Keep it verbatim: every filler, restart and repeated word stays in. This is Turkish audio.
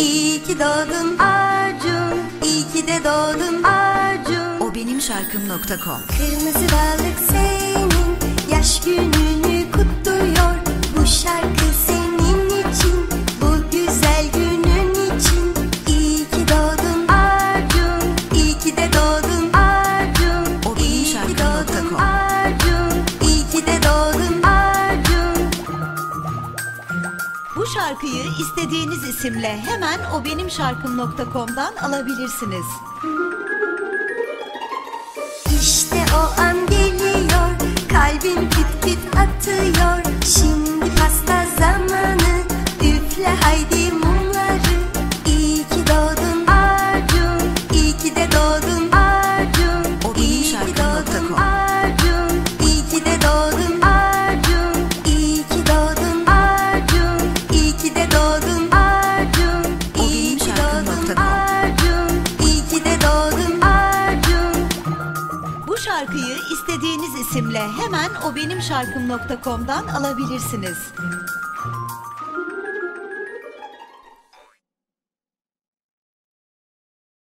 İyi ki doğdun Acun, iyi ki de doğdun Acun. O benim şarkım nokta com. Kırmızı balık senin yaş gününü kutluyor. Bu şarkı senin için, bu güzel günün için. İyi ki doğdun Acun, iyi ki de doğdun Acun. O benim şarkım nokta com. İyi ki de doğdun Acun. Bu şarkıyı istediğiniz isimle hemen o benim şarkım nokta com'dan alabilirsiniz. İşte o an geliyor, kalbim küt küt atıyor. Şimdi pasta zamanı, üfle haydi mumları. İyi ki doğdun Acun, iyi ki de doğdun Acun. O benim şarkım nokta com. İyi ki de doğdun Acun, iyi ki doğdun Acun, iyi ki de doğdun Acun. O benim şarkım nokta com. İyi ki de doğdun Acun. Bu şarkıyı istediğiniz isimle hemen o benim şarkım nokta com'dan alabilirsiniz.